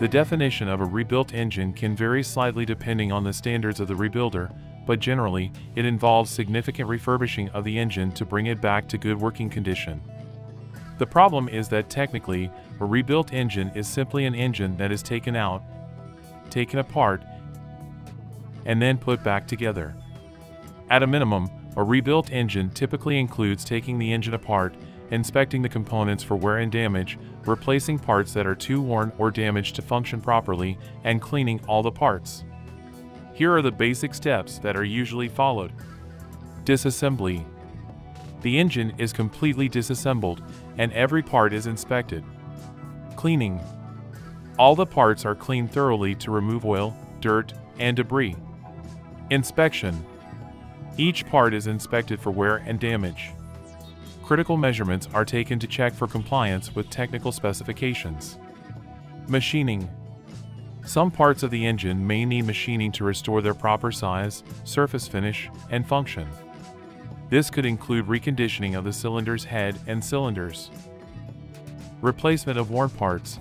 The definition of a rebuilt engine can vary slightly depending on the standards of the rebuilder, but generally, it involves significant refurbishing of the engine to bring it back to good working condition. The problem is that technically, a rebuilt engine is simply an engine that is taken out, taken apart, and then put back together. At a minimum, a rebuilt engine typically includes taking the engine apart, inspecting the components for wear and damage, replacing parts that are too worn or damaged to function properly, and cleaning all the parts. Here are the basic steps that are usually followed. Disassembly. The engine is completely disassembled, and every part is inspected. Cleaning. All the parts are cleaned thoroughly to remove oil, dirt, and debris. Inspection. Each part is inspected for wear and damage. Critical measurements are taken to check for compliance with technical specifications. Machining. Some parts of the engine may need machining to restore their proper size, surface finish, and function. This could include reconditioning of the cylinder's head and cylinders. Replacement of worn parts.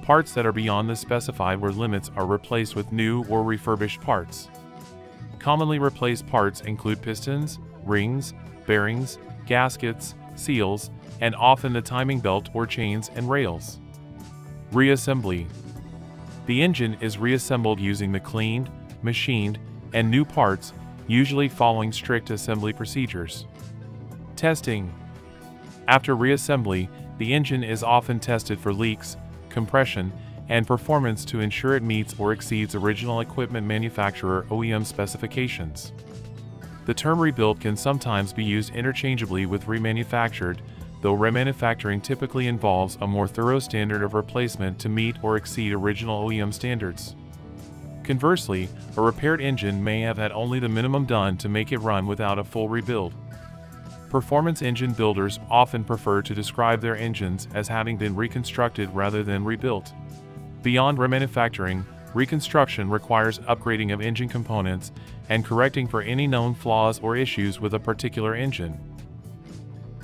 Parts that are beyond the specified wear limits are replaced with new or refurbished parts. Commonly replaced parts include pistons, rings, bearings, gaskets, seals, and often the timing belt or chains and rails. Reassembly. The engine is reassembled using the cleaned, machined, and new parts, usually following strict assembly procedures. Testing. After reassembly, the engine is often tested for leaks, compression, and performance to ensure it meets or exceeds original equipment manufacturer OEM specifications. The term rebuilt can sometimes be used interchangeably with remanufactured, though remanufacturing typically involves a more thorough standard of replacement to meet or exceed original OEM standards. Conversely, a repaired engine may have had only the minimum done to make it run without a full rebuild. Performance engine builders often prefer to describe their engines as having been reconstructed rather than rebuilt. Beyond remanufacturing, reconstruction requires upgrading of engine components and correcting for any known flaws or issues with a particular engine.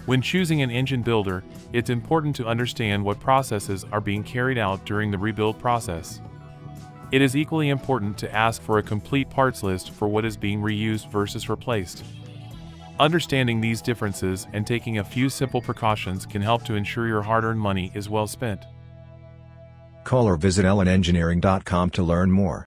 When choosing an engine builder, it's important to understand what processes are being carried out during the rebuild process. It is equally important to ask for a complete parts list for what is being reused versus replaced. Understanding these differences and taking a few simple precautions can help to ensure your hard-earned money is well spent. Call or visit LNEngineering.com to learn more.